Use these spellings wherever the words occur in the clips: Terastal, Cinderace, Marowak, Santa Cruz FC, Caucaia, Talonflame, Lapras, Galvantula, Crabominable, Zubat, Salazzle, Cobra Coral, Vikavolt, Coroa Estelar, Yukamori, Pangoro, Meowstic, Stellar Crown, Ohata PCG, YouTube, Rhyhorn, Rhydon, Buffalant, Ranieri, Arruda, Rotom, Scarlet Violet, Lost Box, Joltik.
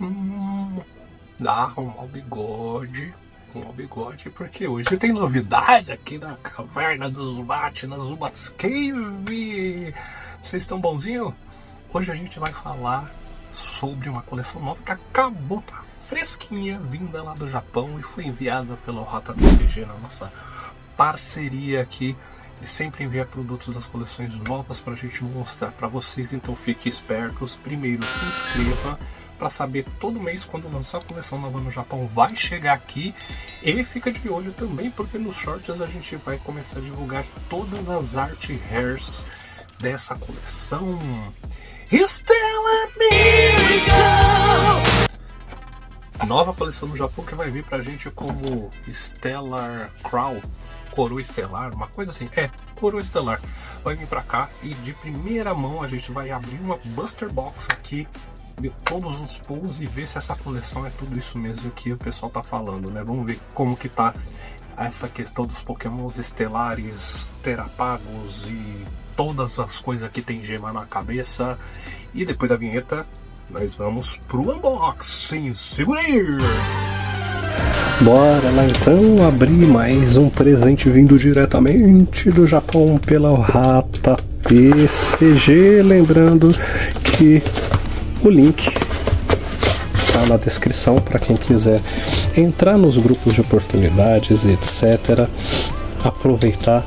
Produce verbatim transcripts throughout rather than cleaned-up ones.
Hum, dá um bigode. Com o bigode, porque hoje tem novidade aqui na caverna do Zubat, na Zubat's Cave. Vocês estão bonzinho? Hoje a gente vai falar sobre uma coleção nova que acabou, tá fresquinha, vinda lá do Japão e foi enviada pela Ohata P C G, na nossa parceria aqui. Ele sempre envia produtos das coleções novas pra gente mostrar pra vocês, então fiquem espertos. Primeiro se inscreva para saber todo mês quando lançar a coleção nova no Japão, vai chegar aqui. E fica de olho também, porque nos shorts a gente vai começar a divulgar todas as art hairs dessa coleção Stellar Crown, nova coleção no Japão que vai vir pra gente como Stellar Crown, Coroa Estelar, uma coisa assim, é, Coroa Estelar. Vai vir pra cá e de primeira mão a gente vai abrir uma Buster Box aqui de todos os pulls e ver se essa coleção é tudo isso mesmo que o pessoal tá falando, né? Vamos ver como que tá essa questão dos pokémons estelares, terapagos e todas as coisas que tem gema na cabeça. E depois da vinheta, nós vamos pro unboxing. Segura aí! Bora lá então abrir mais um presente vindo diretamente do Japão pela Ohata P C G. Lembrando que o link está na descrição para quem quiser entrar nos grupos de oportunidades, etcétera. Aproveitar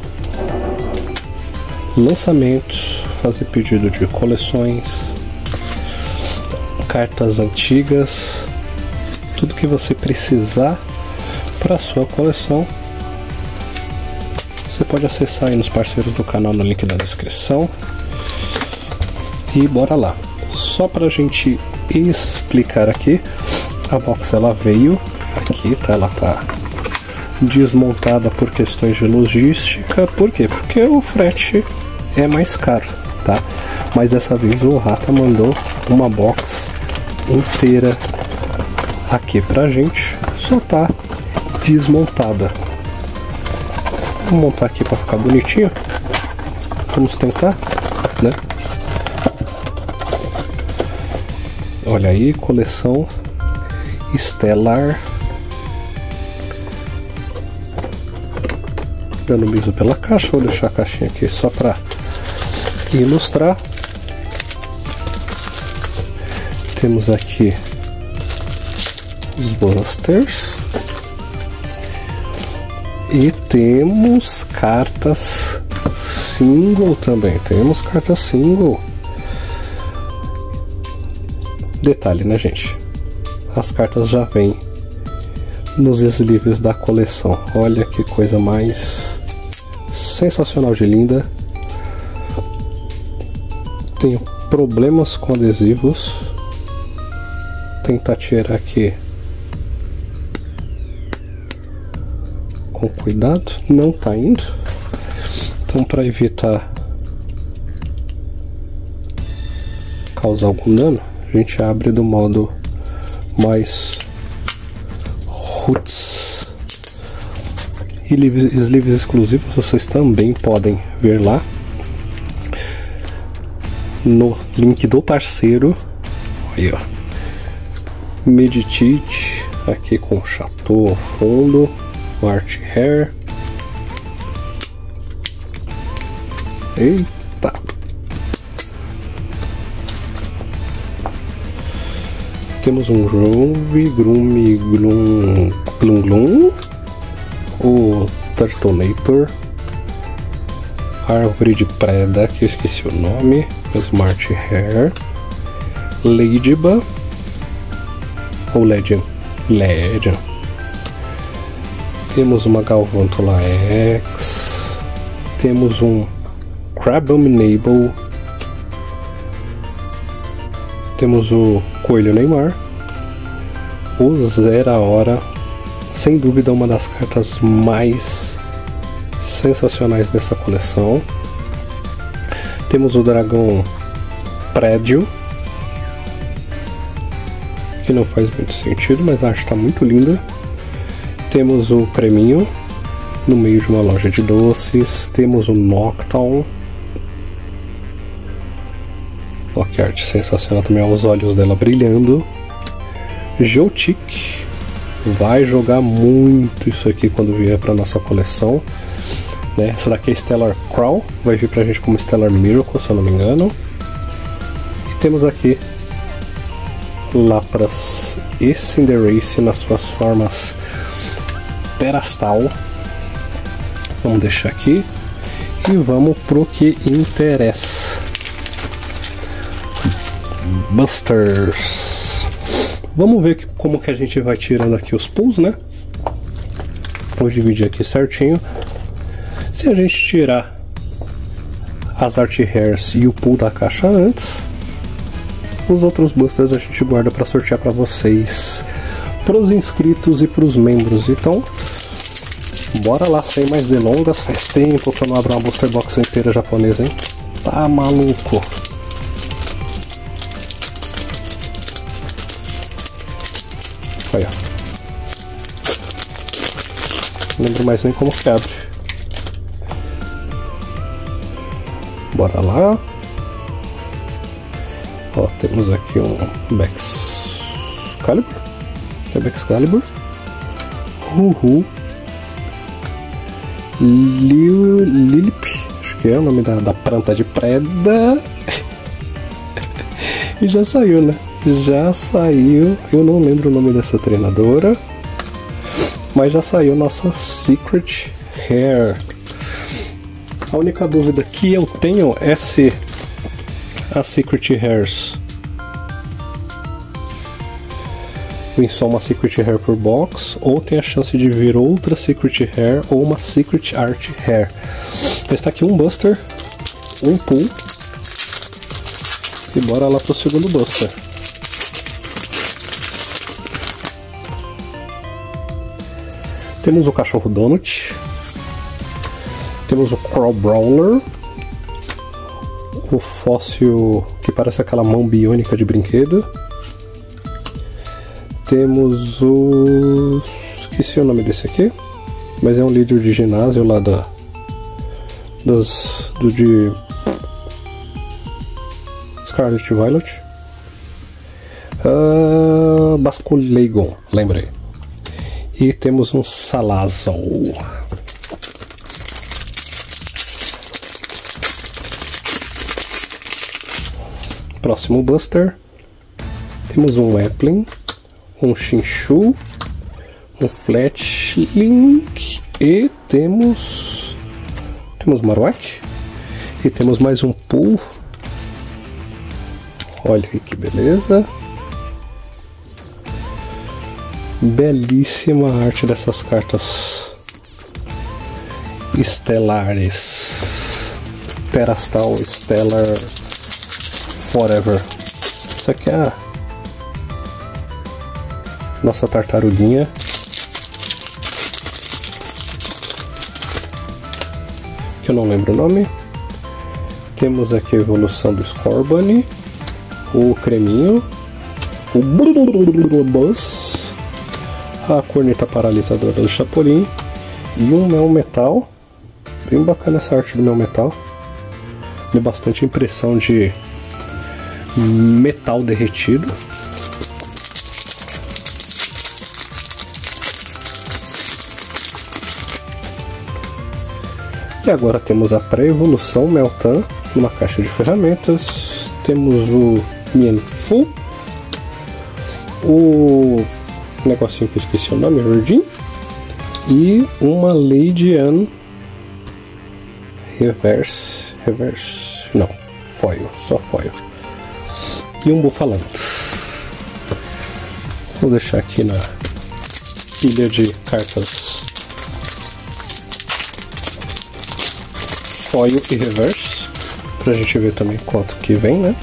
lançamentos, fazer pedido de coleções, cartas antigas, tudo que você precisar para sua coleção. Você pode acessar aí nos parceiros do canal no link da descrição. E bora lá! Só para a gente explicar aqui, a box ela veio aqui, tá? Ela tá desmontada por questões de logística. Por quê? Porque o frete é mais caro, tá? Mas dessa vez o Ohata mandou uma box inteira aqui pra gente, só tá desmontada. Vou montar aqui para ficar bonitinho. Vamos tentar, né? Olha aí, coleção Estelar, dando bisu pela caixa. Vou deixar a caixinha aqui só para ilustrar. Temos aqui os busters e temos cartas single também, temos cartas single. Detalhe, né, gente? As cartas já vêm nos sleeves da coleção. Olha que coisa mais sensacional de linda. Tenho problemas com adesivos. Tentar tirar aqui com cuidado. Não tá indo. Então, para evitar causar algum dano, a gente abre do modo mais roots. E sleeves exclusivos vocês também podem ver lá no link do parceiro. Aí, ó, Meditite aqui com o Chateau ao fundo, Art Hair. Eita! Temos um Groove, Groomy, Gloom, Gloom, Gloom, o Turtonator, Árvore de Preda, que eu esqueci o nome, Smart Hair, Ladybug, ou Legend, Legend. Temos uma Galvantula X, temos um Crabominable, temos o Coelho Neymar, o Zera Hora, sem dúvida uma das cartas mais sensacionais dessa coleção. Temos o Dragão Prédio, que não faz muito sentido, mas a arte está muito linda. Temos o Preminho, no meio de uma loja de doces. Temos o Noctown. Ó, que arte sensacional também, ó, os olhos dela brilhando. Joltik. Vai jogar muito isso aqui quando vier para nossa coleção, né? Essa daqui é Stellar Crown, vai vir pra gente como Stellar Miracle, se eu não me engano. E temos aqui Lapras e Cinderace nas suas formas Terastal. Vamos deixar aqui e vamos pro que interessa. Busters. Vamos ver que, como que a gente vai tirando aqui os pulls, né? Vou dividir aqui certinho. Se a gente tirar as Art Hairs e o pull da caixa antes, os outros busters a gente guarda para sortear para vocês, para os inscritos e para os membros. Então, bora lá, sem mais delongas. Faz tempo que eu não abro uma booster box inteira japonesa, hein? Tá maluco? Olha. Não lembro mais nem como que abre. Bora lá. Ó, temos aqui um Bex Calibur. É Bex Calibur. Uhul. Lilip, acho que é o nome da, da planta de preda. E já saiu, né? Já saiu. Eu não lembro o nome dessa treinadora, mas já saiu nossa Secret Hair. A única dúvida que eu tenho é se a Secret Hairs vem só uma Secret Hair por box, ou tem a chance de vir outra Secret Hair ou uma Secret Art Hair. Então está aqui um Buster, um Pull, e bora lá pro segundo Buster. Temos o Cachorro Donut, temos o Crabrawler, o fóssil que parece aquela mão biônica de brinquedo. Temos o... esqueci o nome desse aqui, mas é um líder de ginásio lá da... das... do de... Scarlet Violet. Uh, Basculegon, lembrei. E temos um Salazol. Próximo Buster. Temos um Weplin, um Shinchu, um Fletchling, e temos temos Marowak, e temos mais um Pull. Olha aí que beleza, belíssima arte dessas cartas estelares. Terastal, Stellar, Forever. Isso aqui é a nossa tartaruguinha. Que eu não lembro o nome. Temos aqui a evolução do Scorbunny, o Creminho, o Buzz, a corneta paralisadora do Chapolin e um Mel Metal. Bem bacana essa arte do Mel Metal. Deu bastante impressão de metal derretido. E agora temos a pré-evolução Meltan numa caixa de ferramentas. Temos o Mienfu, o negocinho que eu esqueci o nome, Verdin, e uma Lady Anne Reverse, Reverse, não, Foil, só Foil, e um Buffalant. Vou deixar aqui na pilha de cartas Foil e Reverse, pra gente ver também quanto que vem, né?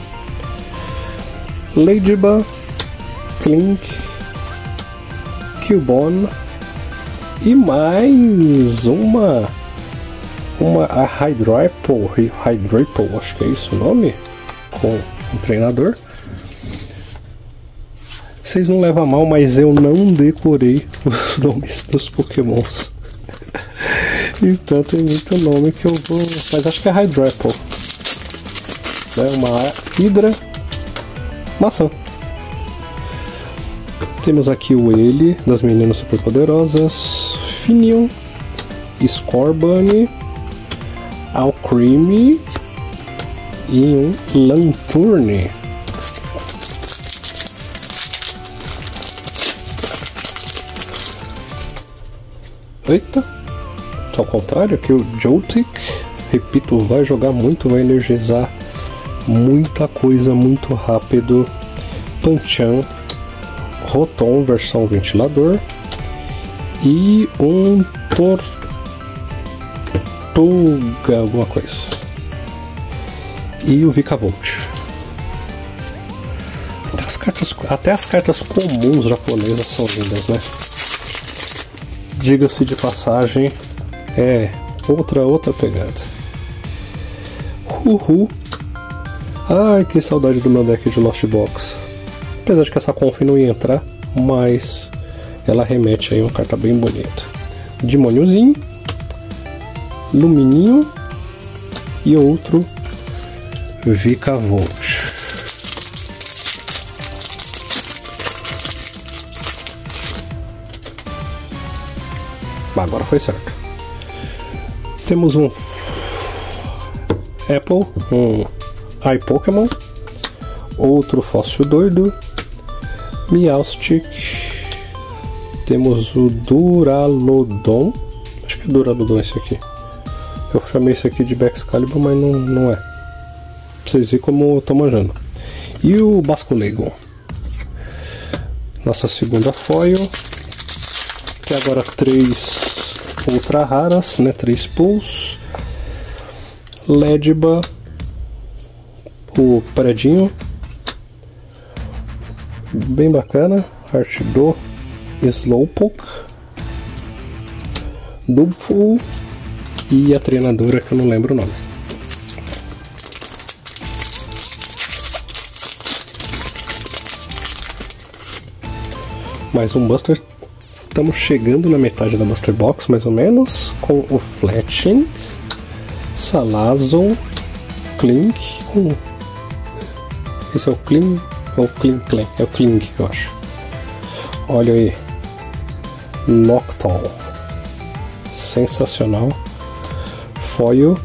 Ladyba, Clink, Cubone e mais uma uma a Hydreiple, Hydreiple, acho que é isso o nome, com um treinador. Vocês não levam a mal, mas eu não decorei os nomes dos Pokémons. Então tem muito nome que eu vou... mas acho que é Hydreiple. É uma hidra maçã. Temos aqui o ele das meninas super poderosas, Finion, Scorbunny, Alcremie e um Lanturne. Eita, ao contrário, aqui o Joltik, repito, vai jogar muito, vai energizar muita coisa muito rápido. Panchan, Rotom versão ventilador e um Tortuga, alguma coisa, e o Vikavolt. Até as cartas, até as cartas comuns japonesas são lindas, né? Diga-se de passagem, é outra, outra pegada. Uhul! Ai, que saudade do meu deck de Lost Box. Apesar de que essa conf não ia entrar, mas ela remete aí a uma carta bem bonita. Demôniozinho, Lumininho e outro Vikavolt. Agora foi certo. Temos um Apple, um iPokémon, outro fóssil doido, Meowstic, temos o Duraludon, acho que é Duraludon esse aqui. Eu chamei esse aqui de Baxcalibur, mas não, não é. Pra vocês verem como eu tô manjando. E o Basculegon. Nossa segunda foil. Que agora três ultra raras, né? Três pulls, Ledba, o paradinho, bem bacana, Artido, Slowpoke, Dubful e a treinadora que eu não lembro o nome. Mais um Buster. Estamos chegando na metade da Master Box, mais ou menos, com o Fletching, Salazon, Klink, com... esse é o Klink, é o Klink, é o Klink, eu acho. Olha aí, Noctowl, sensacional, Foil,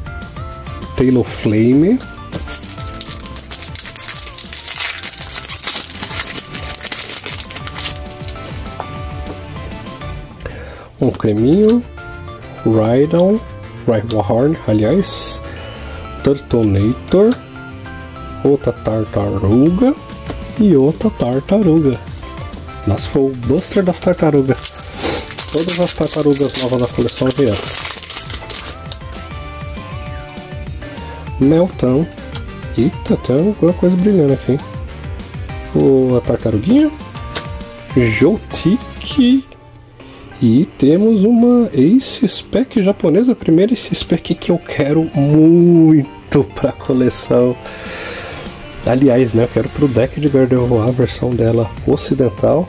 Tailoflame, um creminho, Rhydon, Rhyhorn, aliás, Turtonator, outra tartaruga e outra tartaruga. Nossa, foi o Buster das tartarugas. Todas as tartarugas novas da coleção vieram. Meltan. Eita, tem alguma coisa brilhando aqui. O, a tartaruguinha. Joltik. E temos uma Ace Spec japonesa, a primeira Ace Spec que eu quero muito para a coleção. Aliás, né, eu quero para o deck de Gardevoir a versão dela ocidental.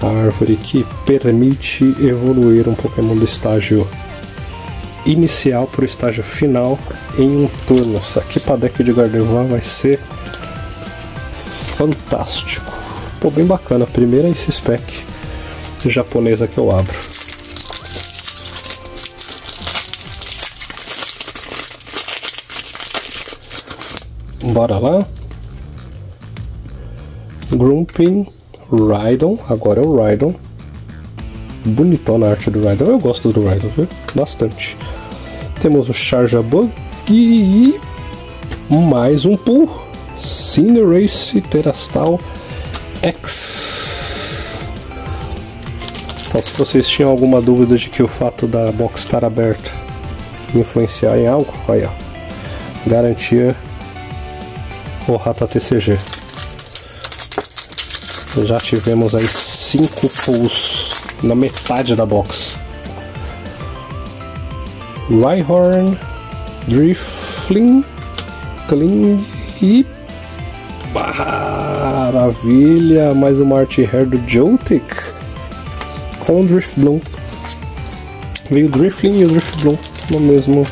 A árvore que permite evoluir um Pokémon do estágio inicial para o estágio final em um turno. Isso aqui para deck de Gardevoir vai ser fantástico. Pô, bem bacana, a primeira é esse spec japonesa que eu abro. Bora lá. Grumpin, Rhydon, agora é o Rhydon. Bonitona a arte do Rhydon, eu gosto do Rhydon, viu? Bastante. Temos o Charjabug e mais um pull, Cinderace, Terastal X. Então, se vocês tinham alguma dúvida de que o fato da box estar aberta influenciar em algo, aí ó, garantia Ohata P C G. Já tivemos aí cinco pulls na metade da box. Rhyhorn, Drifling, Kling e... maravilha! Mais uma arte rare do Joltik com Drifbloom. Veio o Drifling e o Drifbloom no mesmo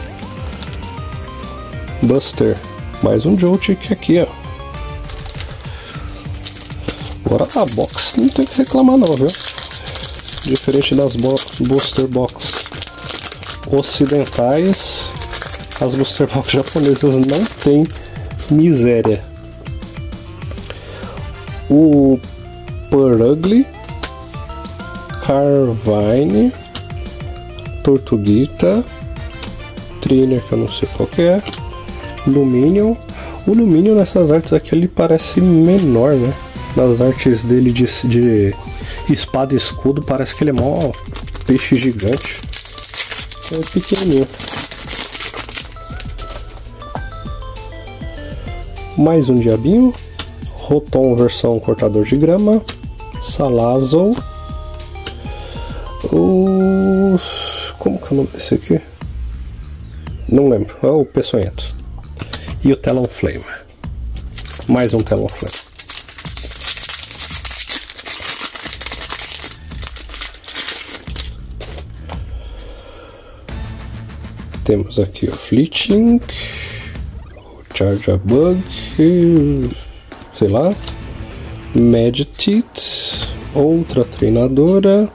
Buster. Mais um Joltik aqui, ó. Agora a box não tem que reclamar não, viu? Diferente das bo booster box ocidentais, as booster box japonesas não tem miséria. O Purugly, Carvine, Tortuguita, Trainer, que eu não sei qual que é, Luminion. O Luminion nessas artes aqui ele parece menor, né? Nas artes dele de, de espada e escudo parece que ele é mó peixe gigante. É pequenininho. Mais um diabinho. Rotom versão cortador de grama. Salazzle. O... como que é o nome desse aqui? Não lembro. É o Peçonhento. E o Talonflame. Mais um Talonflame. Temos aqui o Fleeting, o Charjabug, sei lá, Meditite, outra treinadora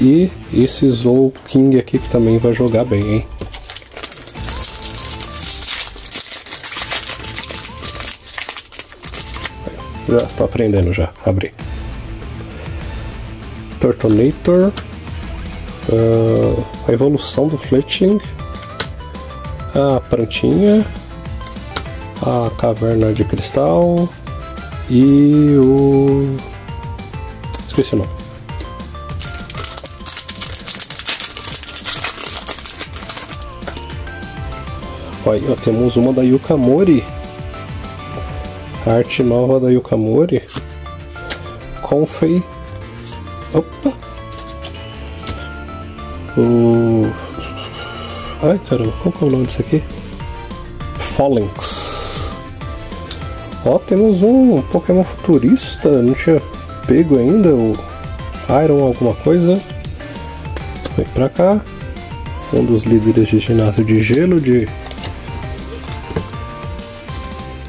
e esse Zolking aqui que também vai jogar bem, hein? Já tô aprendendo já, abri. Turtonator, uh, a evolução do Fleeting. A plantinha, a caverna de cristal e o... esqueci o nome. Olha, ó, temos uma da Yukamori, a arte nova da Yukamori. Confei. Opa! O... ai caramba, qual que é o nome disso aqui? Phalanx. Ó, temos um Pokémon futurista, não tinha pego ainda, o Iron alguma coisa. Vem pra cá. Um dos líderes de ginásio de gelo de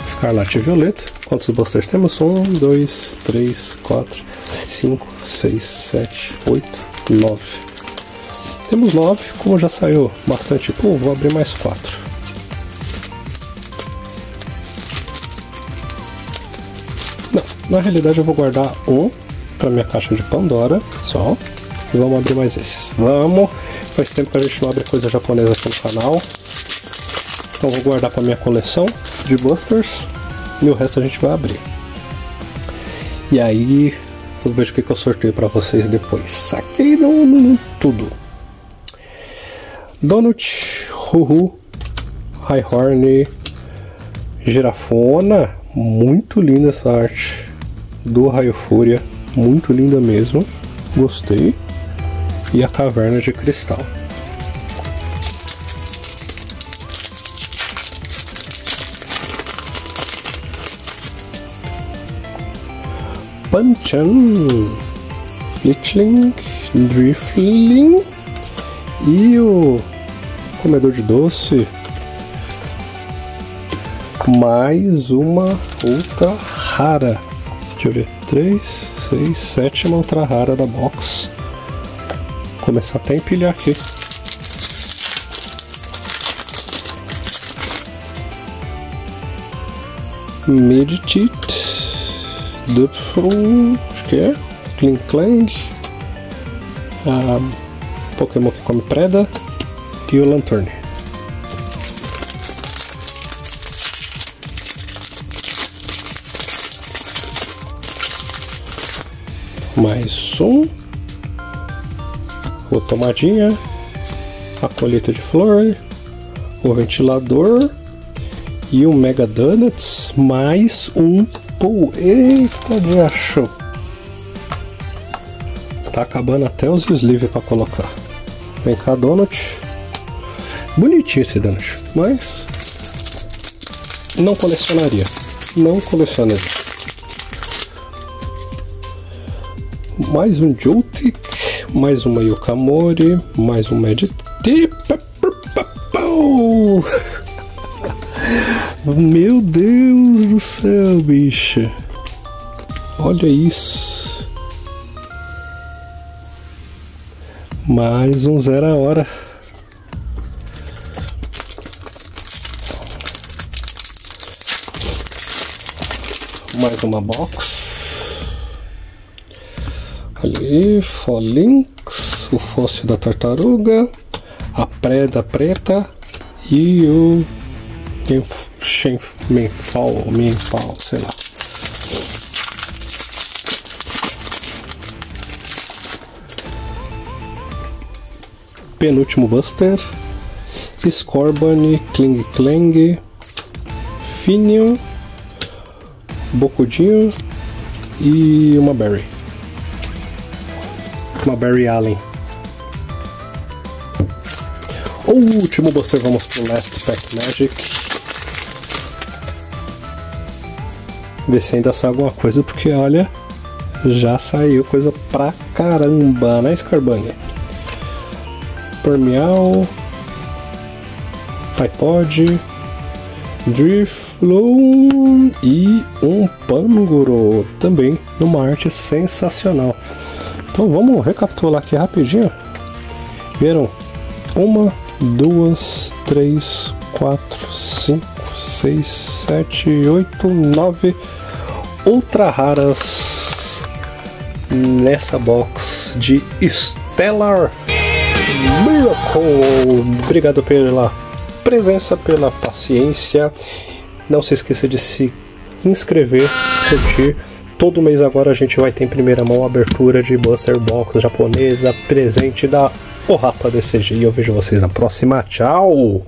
Escarlate e Violeta. Quantos busters temos? um, dois, três, quatro, cinco, seis, sete, oito, nove. Temos nove, como já saiu bastante, pô, vou abrir mais quatro. Não, na realidade eu vou guardar um para minha caixa de Pandora, só. E vamos abrir mais esses. Vamos! Faz tempo que a gente não abre coisa japonesa aqui no canal. Então vou guardar para minha coleção de busters e o resto a gente vai abrir. E aí eu vejo o que, que eu sorteio para vocês depois. Saquei no, no, no tudo. Donut, Ruhu, Highhorn, Girafona, muito linda essa arte do Raio Fúria, muito linda mesmo, gostei, e a Caverna de Cristal. Panchan, Lichling, Drifling e o comedor de doce, mais uma outra rara, deixa eu ver, três, seis, sete, uma outra rara da box, vou começar até a empilhar aqui. Meditite, Dupfru, acho que é, Klinklang, ah, Pokémon que come preda e o Lanturne. Mais um. O Tomadinha. A colheita de flor. O ventilador. E o Mega Donuts. Mais um. Pô, eita, me achou. Tá acabando até os sleeves pra colocar. Vem cá, Donut. Bonitinho esse Donut, mas não colecionaria. Não colecionaria. Mais um Joltik, mais uma Yukamori, mais um Meditite. Meu Deus do céu, bicho. Olha isso. Mais um zero a hora. Mais uma box. Olha aí, Folinx, o fóssil da tartaruga, a preda preta e o Menfal, Menfal, sei lá. Penúltimo Buster, Scorbunny, Kling Klang, Finion, Bocudinho e uma Berry. Uma Berry Allen. O último Buster, vamos pro Last Pack Magic. Ver se ainda sai alguma coisa, porque olha, já saiu coisa pra caramba, né, Scorbunny? Permeal, Typod, Drifloon e um Pangoro, também numa arte sensacional. Então vamos recapitular aqui rapidinho. Vieram uma, duas, três, quatro, cinco, seis, sete, oito, nove ultra raras nessa box de Stellar Miracle. Obrigado pela presença, pela paciência. Não se esqueça de se inscrever, curtir. Todo mês agora a gente vai ter em primeira mão abertura de Buster Box japonesa, presente da Ohata P C G. Eu vejo vocês na próxima. Tchau!